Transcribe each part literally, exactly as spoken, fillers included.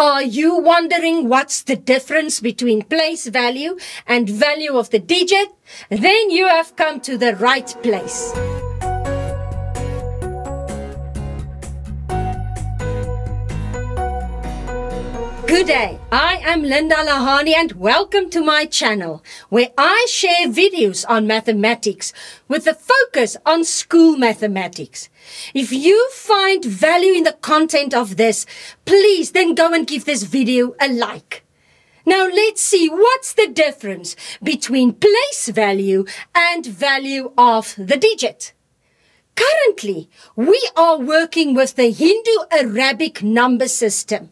Are you wondering what's the difference between place value and value of the digit? Then you have come to the right place. Good day, I am Linda le Hanie and welcome to my channel where I share videos on mathematics with a focus on school mathematics. If you find value in the content of this, please then go and give this video a like. Now let's see what's the difference between place value and value of the digit. Currently, we are working with the Hindu-Arabic number system.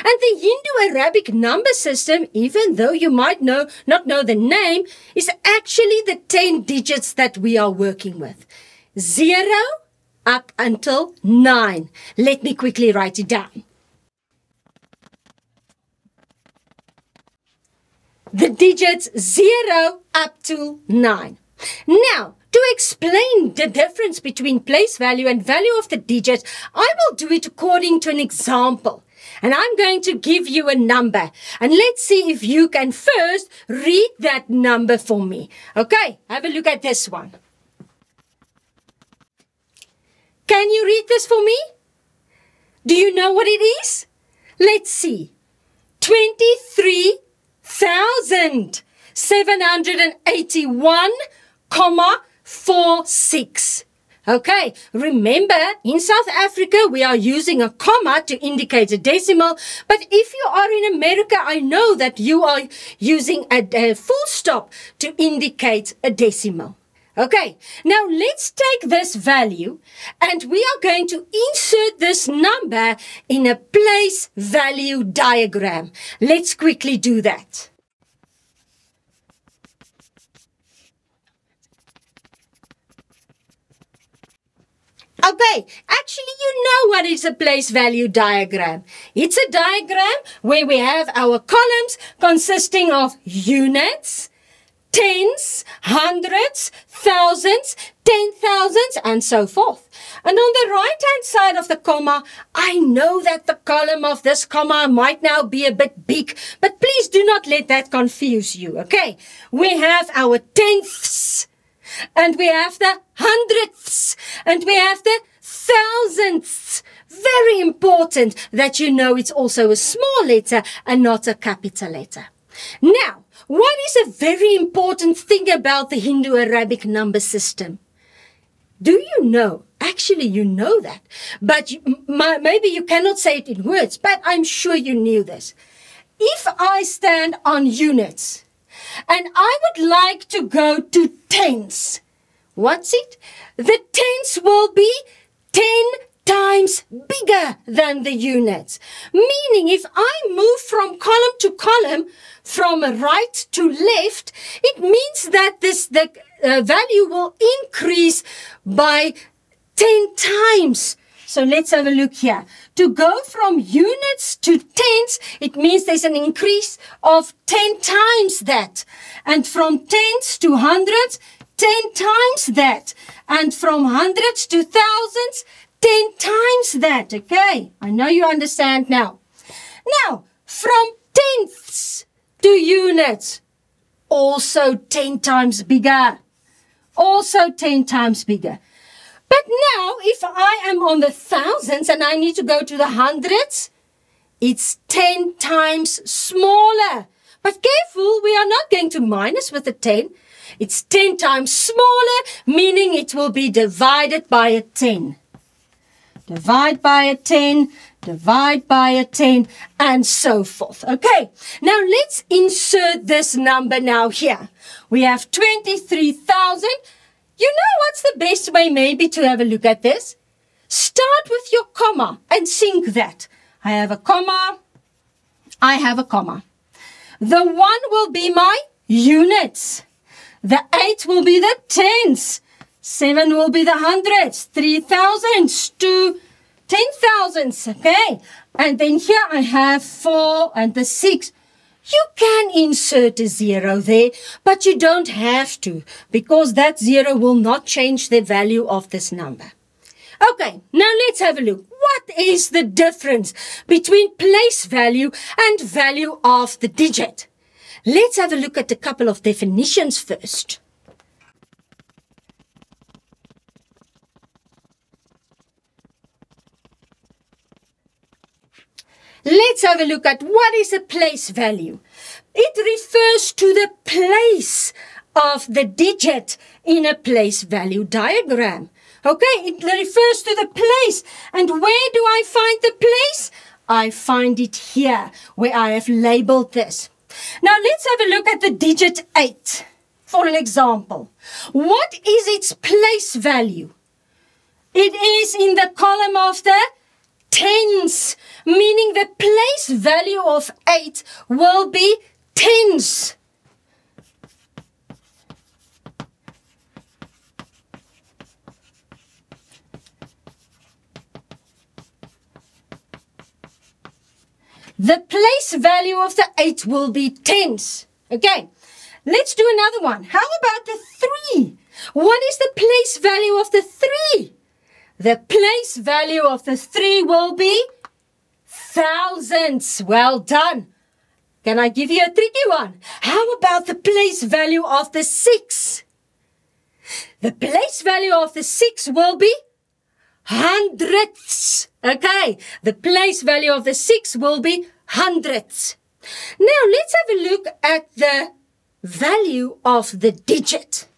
And the Hindu-Arabic number system, even though you might know, not know the name, is actually the ten digits that we are working with. Zero up until nine. Let me quickly write it down. The digits zero up to nine. Now, to explain the difference between place value and value of the digit, I will do it according to an example. And I'm going to give you a number. And let's see if you can first read that number for me. Okay, have a look at this one. Can you read this for me? Do you know what it is? Let's see. twenty-three thousand seven hundred eighty-one point four six. Okay, remember, in South Africa, we are using a comma to indicate a decimal. But if you are in America, I know that you are using a, a full stop to indicate a decimal. Okay, now let's take this value and we are going to insert this number in a place value diagram. Let's quickly do that. Okay, actually you know what is a place value diagram. It's a diagram where we have our columns consisting of units, tens, hundreds, thousands, ten thousands, and so forth. And on the right hand side of the comma, I know that the column of this comma might now be a bit big, but please do not let that confuse you, okay? We have our tenths, and we have the hundredths, and we have the thousandths. Very important that you know it's also a small letter and not a capital letter. Now, what is a very important thing about the Hindu-Arabic number system? Do you know? Actually, you know that, but you, maybe you cannot say it in words, but I'm sure you knew this. If I stand on units, and I would like to go to tens. What's it? The tens will be ten times bigger than the units. Meaning if I move from column to column, from right to left, it means that this the uh, value will increase by ten times. So let's have a look here. To go from units to tens, it means there's an increase of ten times that. And from tens to hundreds, ten times that. And from hundreds to thousands, ten times that. Okay, I know you understand now. Now, from tenths to units, also ten times bigger. Also ten times bigger. But now, if I am on the thousands and I need to go to the hundreds, it's ten times smaller. But careful, we are not going to minus with the ten. It's ten times smaller, meaning it will be divided by a ten. Divide by a ten, divide by a ten, and so forth. Okay, now let's insert this number now here. We have twenty-three thousand. You know what's the best way maybe to have a look at this? Start with your comma and sync that. I have a comma. I have a comma. The one will be my units. The eight will be the tens. Seven will be the hundreds. Three thousands to ten thousands. Okay. And then here I have four and the six. You can insert a zero there, but you don't have to because that zero will not change the value of this number. Okay, now let's have a look. What is the difference between place value and value of the digit? Let's have a look at a couple of definitions first. Let's have a look at what is a place value. It refers to the place of the digit in a place value diagram. Okay, it refers to the place. And where do I find the place? I find it here, where I have labeled this. Now, let's have a look at the digit eight, for an example. What is its place value? It is in the column of the tens, meaning the place value of eight will be tens. The place value of the eight will be tens. Okay, let's do another one. How about the three? What is the place value of the three? The place value of the three will be thousands. Well done. Can I give you a tricky one? How about the place value of the six? The place value of the six will be hundredths. Okay, the place value of the six will be hundredths. Now, let's have a look at the value of the digit.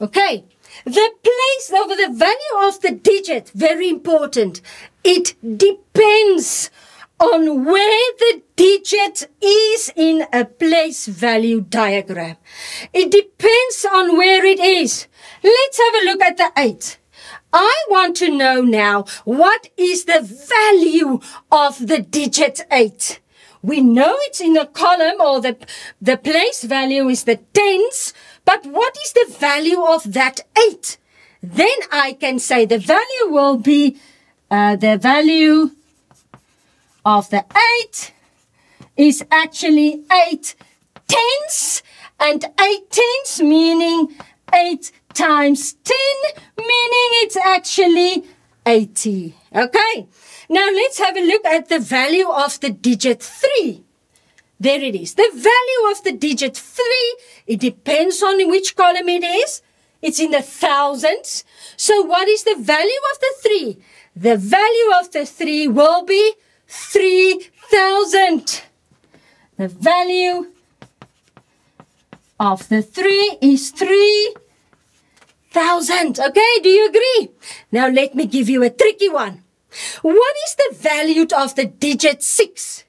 Okay, the place of the value of the digit, very important. It depends on where the digit is in a place value diagram. It depends on where it is. Let's have a look at the eight. I want to know now, what is the value of the digit eight? We know it's in a column, or the, the place value is the tens, but what is the value of that eight? Then I can say the value will be, uh, the value of the eight is actually eight tenths, and eight tenths meaning eight times ten, meaning it's actually eighty. Okay, now let's have a look at the value of the digit three. There it is. The value of the digit three, it depends on which column it is. It's in the thousands. So what is the value of the three? The value of the three will be three thousand. The value of the three is three thousand. Okay, do you agree? Now let me give you a tricky one. What is the value of the digit six?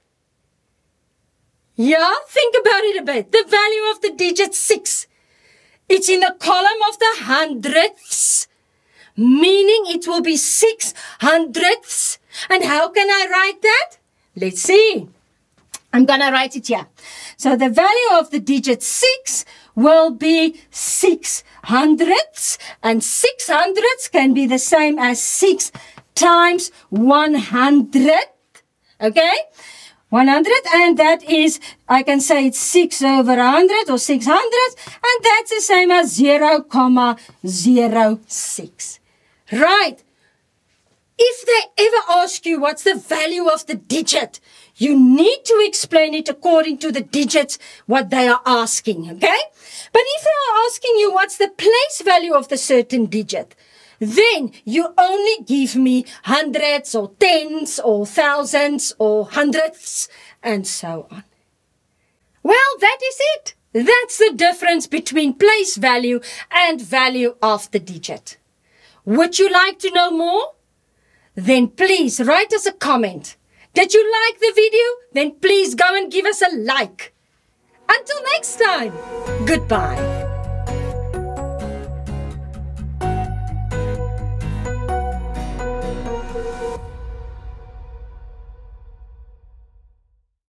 Yeah, think about it a bit. The value of the digit six. It's in the column of the hundredths, meaning it will be six hundredths. And how can I write that? Let's see. I'm going to write it here. So the value of the digit six will be six hundredths. And six hundredths can be the same as six times one hundredth. Okay? one hundred, and that is, I can say it's six over one hundred, or six hundred, and that's the same as zero comma zero six. Right. If they ever ask you what's the value of the digit, you need to explain it according to the digits, what they are asking, okay? But if they are asking you what's the place value of the certain digit, then you only give me hundreds, or tens, or thousands, or hundredths, and so on. Well, that is it. That's the difference between place value and value of the digit. Would you like to know more? Then please write us a comment. Did you like the video? Then please go and give us a like. Until next time, goodbye.